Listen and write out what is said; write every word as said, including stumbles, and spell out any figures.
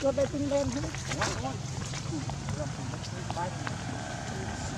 Go back in there.